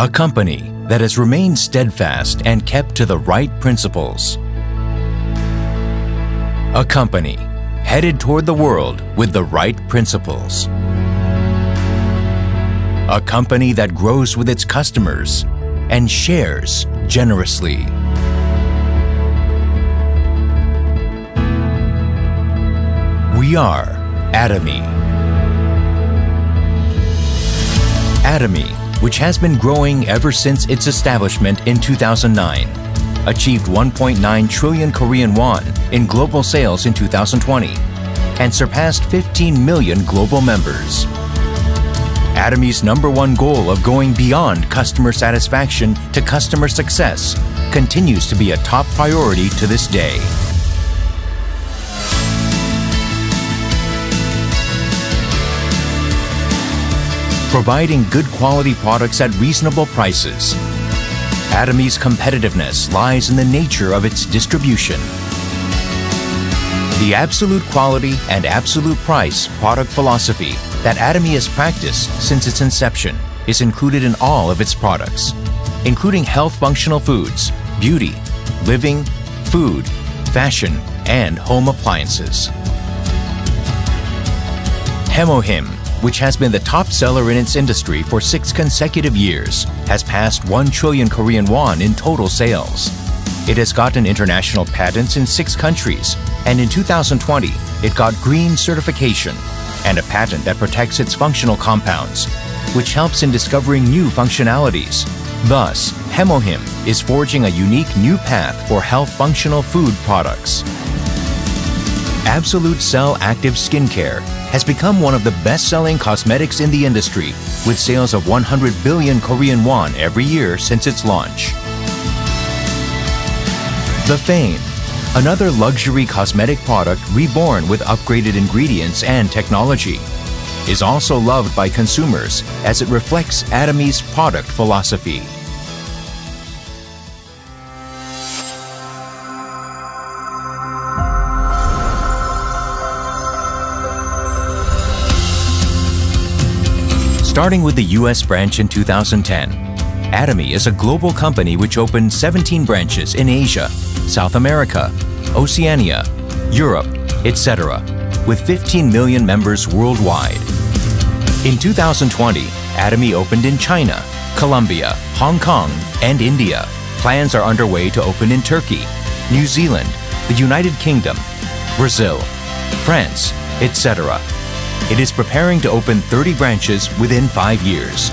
a company that has remained steadfast and kept to the right principles. A company headed toward the world with the right principles. A company that grows with its customers and shares generously. We are Atomy. Atomy, which has been growing ever since its establishment in 2009, achieved 1.9 trillion Korean won in global sales in 2020 and surpassed 15 million global members. Atomy's #1 goal of going beyond customer satisfaction to customer success continues to be a top priority to this day. Providing good quality products at reasonable prices, Atomy's competitiveness lies in the nature of its distribution. The absolute quality and absolute price product philosophy that Atomy has practiced since its inception is included in all of its products, including health functional foods, beauty, living, food, fashion, and home appliances. Hemohim, which has been the top seller in its industry for 6 consecutive years, has passed 1 trillion Korean won in total sales. It has gotten international patents in 6 countries, and in 2020, it got green certification and a patent that protects its functional compounds, which helps in discovering new functionalities. Thus, Hemohim is forging a unique new path for health functional food products. Absolute Cell Active Skincare has become one of the best-selling cosmetics in the industry, with sales of 100 billion Korean won every year since its launch. The Fame, another luxury cosmetic product reborn with upgraded ingredients and technology, is also loved by consumers as it reflects Atomy's product philosophy. Starting with the U.S. branch in 2010, Atomy is a global company which opened 17 branches in Asia, South America, Oceania, Europe, etc., with 15 million members worldwide. In 2020, Atomy opened in China, Colombia, Hong Kong, and India. Plans are underway to open in Turkey, New Zealand, the United Kingdom, Brazil, France, etc. It is preparing to open 30 branches within 5 years.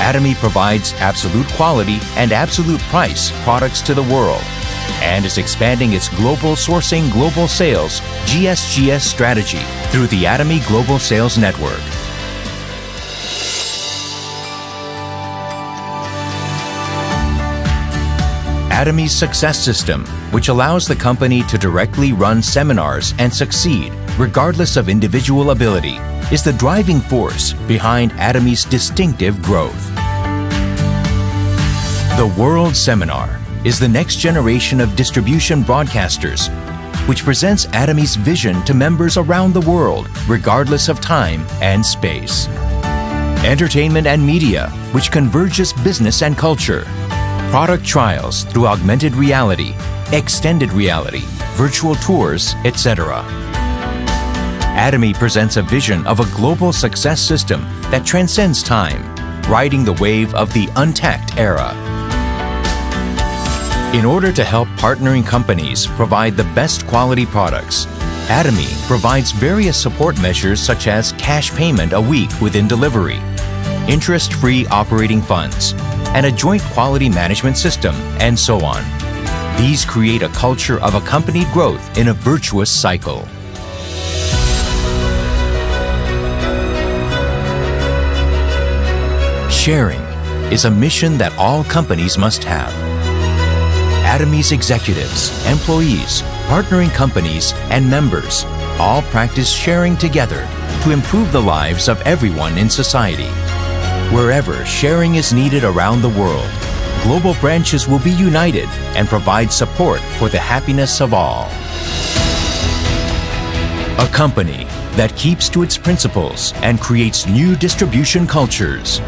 Atomy provides absolute quality and absolute price products to the world and is expanding its global sourcing, global sales, GSGS strategy through the Atomy Global Sales Network. Atomy's Success System, which allows the company to directly run seminars and succeed regardless of individual ability, is the driving force behind Atomy's distinctive growth. The World Seminar is the next generation of distribution broadcasters, which presents Atomy's vision to members around the world, regardless of time and space. Entertainment and media, which converges business and culture. Product trials through augmented reality, extended reality, virtual tours, etc. Atomy presents a vision of a global success system that transcends time, riding the wave of the untapped era. In order to help partnering companies provide the best quality products, Atomy provides various support measures such as cash payment a week within delivery, interest-free operating funds, and a joint quality management system, and so on. These create a culture of accompanied growth in a virtuous cycle. Sharing is a mission that all companies must have. Atomy's executives, employees, partnering companies, and members all practice sharing together to improve the lives of everyone in society. Wherever sharing is needed around the world, global branches will be united and provide support for the happiness of all. A company that keeps to its principles and creates new distribution cultures.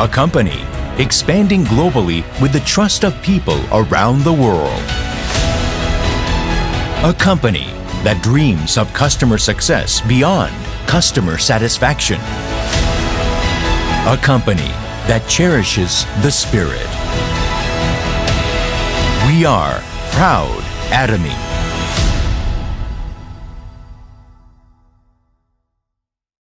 a company expanding globally with the trust of people around the world. A company that dreams of customer success beyond customer satisfaction. A company that cherishes the spirit. We are proud Atomy.